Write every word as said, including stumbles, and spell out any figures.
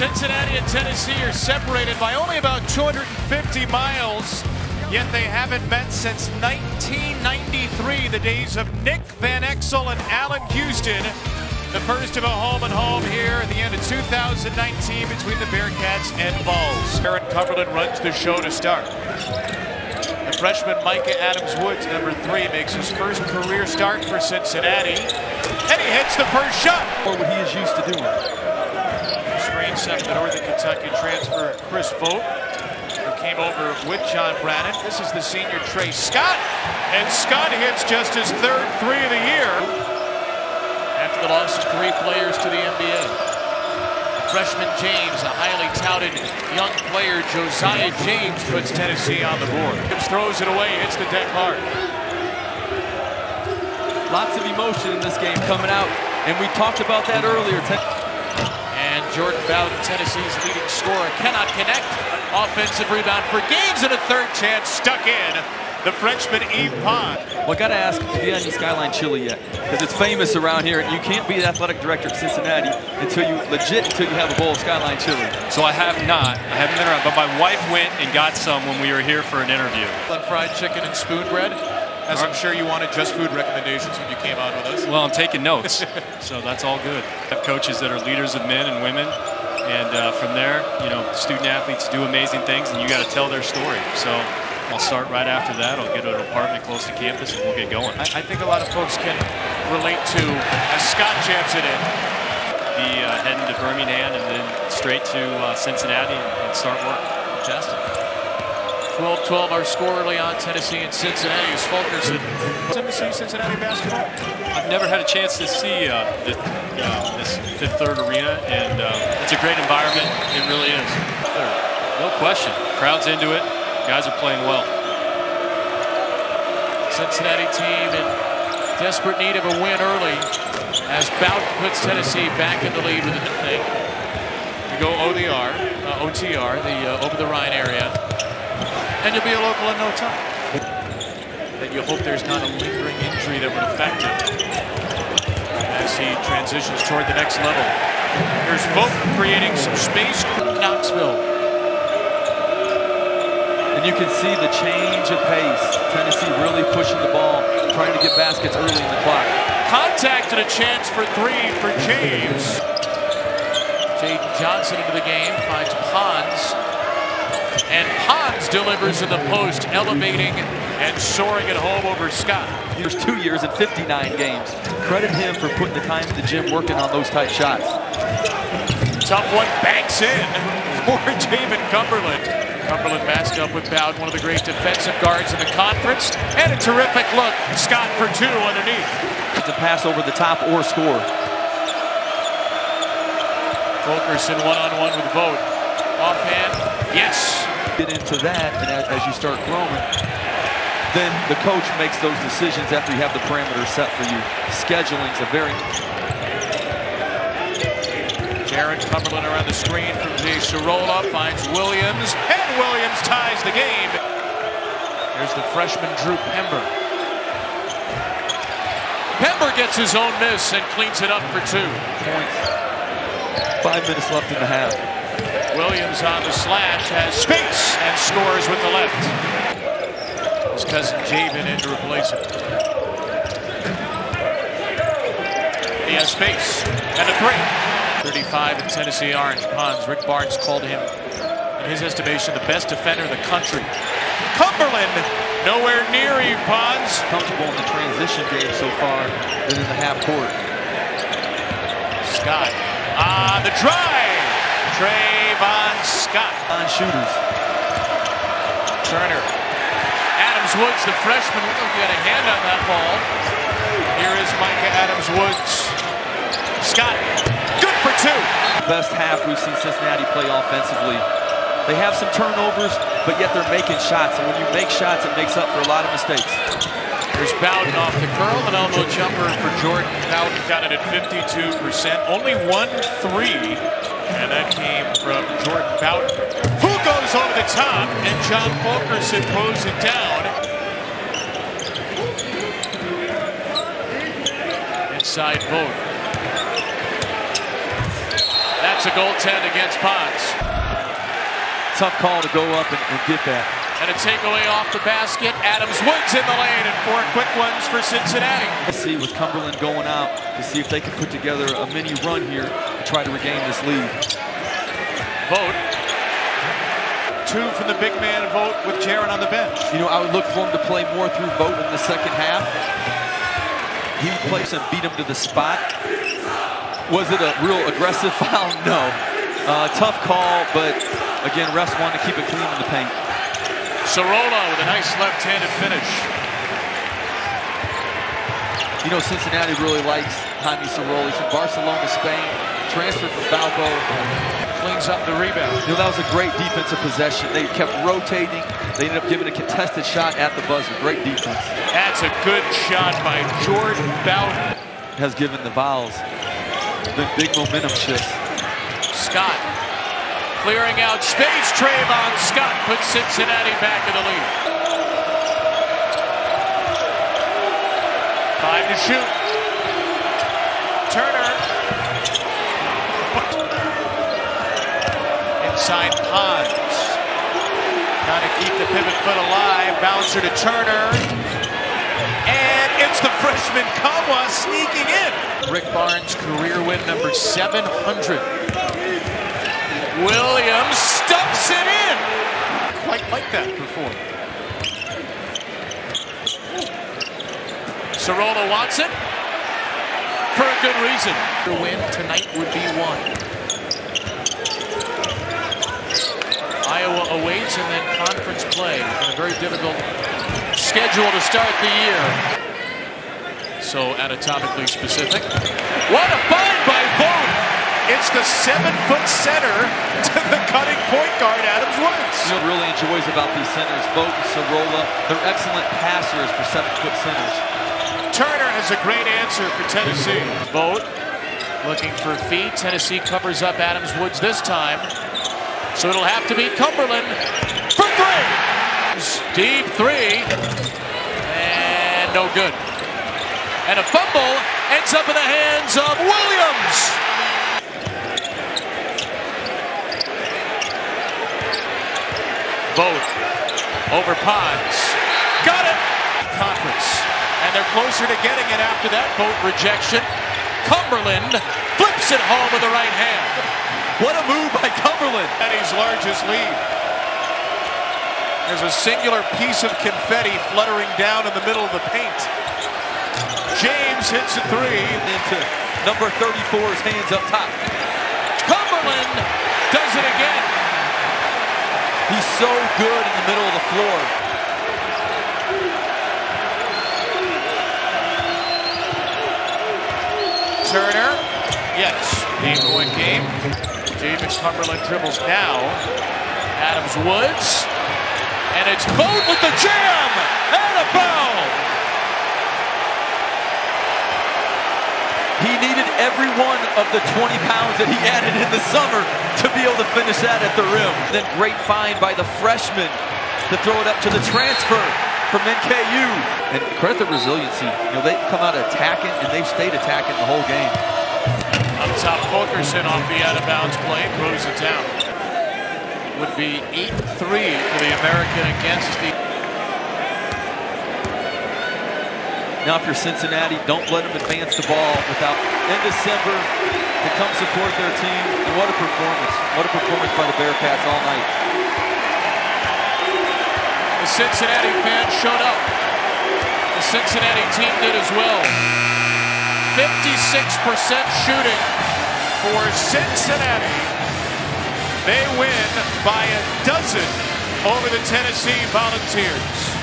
Cincinnati and Tennessee are separated by only about two hundred fifty miles, yet they haven't met since nineteen ninety-three, the days of Nick Van Exel and Alan Houston. The first of a home and home here at the end of two thousand nineteen between the Bearcats and Vols. Aaron Cumberland runs the show to start. The freshman Mika Adams-Woods, number three, makes his first career start for Cincinnati, and he hits the first shot. Or what he is used to doing. Screen set by the Northern Kentucky transfer Chris Vogt, who came over with John Brannan. This is the senior Tre Scott, and Scott hits just his third three of the year. After the loss of three players to the N B A. Freshman James, a highly touted young player, Josiah James, puts Tennessee on the board. Throws it away, hits the deck hard. Lots of emotion in this game coming out, and we talked about that earlier. And Jordan Bowden, Tennessee's leading scorer, cannot connect. Offensive rebound for Gaines, and a third chance stuck in. The Frenchman, Yves Pons. Well, I gotta ask, have you had any Skyline Chili yet? Because it's famous around here, and you can't be the athletic director of Cincinnati until you, legit, until you have a bowl of Skyline Chili. So I have not. I haven't been around, but my wife went and got some when we were here for an interview. Fried chicken and spoon bread, as I'm sure you wanted just food recommendations when you came on with us. Well, I'm taking notes, so that's all good. I have coaches that are leaders of men and women, and uh, from there, you know, student athletes do amazing things, and you gotta tell their story, so. I'll start right after that. I'll get an apartment close to campus and we'll get going. I, I think a lot of folks can relate to as Scott jams it in. Be uh, heading to Birmingham and then straight to uh, Cincinnati and start work. Fantastic. twelve twelve our score early on. Tennessee and Cincinnati is Fulkerson. Tennessee, Cincinnati basketball. I've never had a chance to see uh, the, uh, this Fifth Third Arena, and uh, it's a great environment. It really is. Third. No question. Crowd's into it. Guys are playing well. Cincinnati team in desperate need of a win early as Bowden puts Tennessee back in the lead with a thing. You go O T R, uh, O T R, the uh, over the Rhine area, and you'll be a local in no time. Then you hope there's not a lingering injury that would affect him as he transitions toward the next level. Here's Vogt creating some space for Knoxville. And you can see the change of pace. Tennessee really pushing the ball, trying to get baskets early in the clock. Contact and a chance for three for James. Jaden Johnson into the game, finds Pons. And Pons delivers in the post, elevating and soaring at home over Scott. There's two years and fifty-nine games. Credit him for putting the time in the gym, working on those tight shots. Tough one banks in for Javen Cumberland. Cumberland masked up with Bowden, one of the great defensive guards in the conference, and a terrific look. Scott for two underneath. To pass over the top or score. Fulkerson one-on-one with Vogt. Offhand, yes. Get into that, and as you start growing, then the coach makes those decisions after you have the parameters set for you. Scheduling's a very... Aaron Cumberland around the screen from Jay Cirola, finds Williams, and Williams ties the game. Here's the freshman Drew Pember. Pember gets his own miss and cleans it up for two. Five minutes left in the half. Williams on the slash, has space, and scores with the left. His cousin Javen in to replace him. He has space, and a three. thirty-five in Tennessee orange. Pons. Rick Barnes called him, in his estimation, the best defender in the country. Cumberland nowhere near Yves Pons. Comfortable in the transition game so far than in the half court. Scott on the drive. Trayvon Scott on shooters. Turner. Adams-Woods, the freshman, he had a hand on that ball. Here is Mika Adams-Woods. Scott. For two. Best half we've seen Cincinnati play offensively. They have some turnovers, but yet they're making shots. And when you make shots, it makes up for a lot of mistakes. There's Bowden off the curl, an elbow jumper for Jordan. Bowden got it at fifty-two percent. Only one three, and that came from Jordan Bowden, who goes over the top, and John Fulkerson throws it down. Inside Bowden. It's a goal ten against Pons. Tough call to go up and, and get that. And a takeaway off the basket. Adams-Woods in the lane, and four quick ones for Cincinnati. Let's see with Cumberland going out to see if they can put together a mini run here to try to regain this lead. Vogt. Two from the big man, Vogt with Jaron on the bench. You know, I would look for him to play more through Vogt in the second half. He plays and beat him to the spot. Was it a real aggressive foul? No. Uh, tough call, but again, refs wanted to keep it clean in the paint. Cirola with a nice left-handed finish. You know, Cincinnati really likes Jaime Sorolla. He's from Barcelona, Spain. Transferred from Balbo. Cleans up the rebound. You know, that was a great defensive possession. They kept rotating. They ended up giving a contested shot at the buzzer. Great defense. That's a good shot by Jordan Bowden. Has given the Vols the big momentum shift. Scott clearing out space. Trayvon Scott puts Cincinnati back in the lead. Time to shoot. Turner. Inside Pons. Trying to keep the pivot foot alive. Bouncer to Turner. It's the freshman Kamwa sneaking in. Rick Barnes, career win number seven hundred. Williams stuffs it in. Quite like that before. Cirola wants it. For a good reason. The win tonight would be one. Iowa awaits and then conference play. In a very difficult schedule to start the year. So anatomically specific. What a find by Vogt! It's the seven-foot center to the cutting point guard, Adams-Woods. What really enjoys about these centers, Vogt and Cirola, they're excellent passers for seven-foot centers. Turner has a great answer for Tennessee. Vogt looking for feet. Tennessee covers up Adams-Woods this time. So it'll have to be Cumberland for three! Deep three. And no good. And a fumble ends up in the hands of Williams. Both over Pons. Got it. Conference. And they're closer to getting it after that Vogt rejection. Cumberland flips it home with the right hand. What a move by Cumberland. At his largest lead. There's a singular piece of confetti fluttering down in the middle of the paint. James hits a three into number thirty-four's hands up top. Cumberland does it again. He's so good in the middle of the floor. Turner. Yes, people in game. Javen Cumberland dribbles now. Adams-Woods. And it's Vogt with the jam. And a foul. He needed every one of the twenty pounds that he added in the summer to be able to finish that at the rim. Then great find by the freshman to throw it up to the transfer from N K U. And credit the resiliency. You know, they've come out attacking, and they've stayed attacking the whole game. Up top, Fulkerson off the out-of-bounds play, throws it down. Would be eight three for the American against the... Now if you're Cincinnati, don't let them advance the ball without in December to come support their team. And what a performance. What a performance by the Bearcats all night. The Cincinnati fans showed up. The Cincinnati team did as well. fifty-six percent shooting for Cincinnati. They win by a dozen over the Tennessee Volunteers.